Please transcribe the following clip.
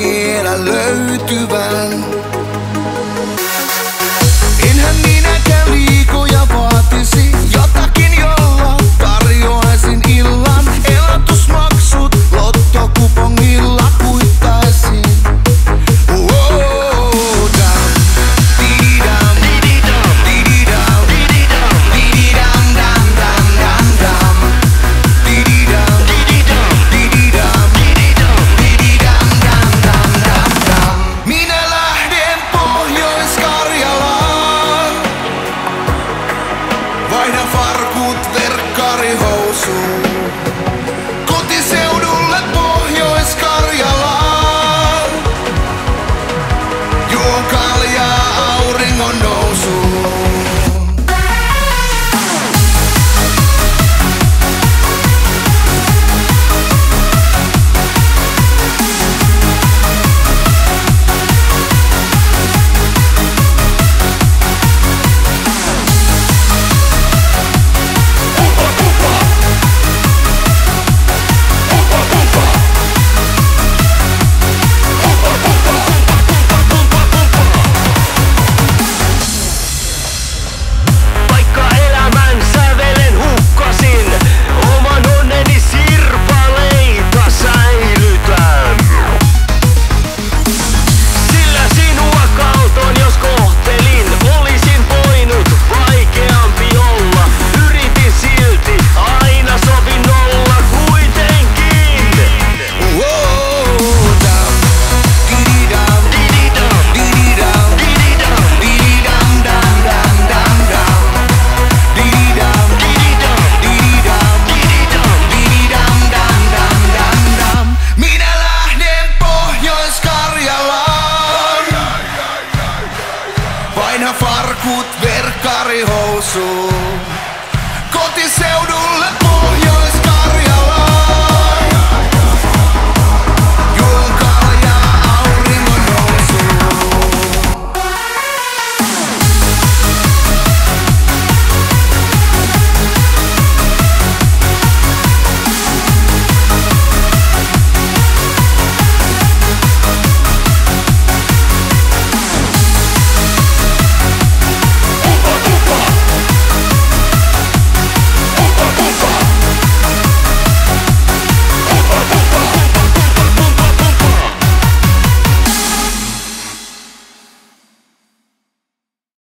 vielä löytyvän. Enhän minäkään liikoja vaatisi, jotakin jolla tarjoaisin illan. Elatusmaksut lottokupongilla kuittaisin. Farkut, verkkari, housuun. Kotiseudulle Pohjois-Karjalaan. Juon kaljaa auringon nousuun. Farkut, verkkari, housuun. Kotiseudulle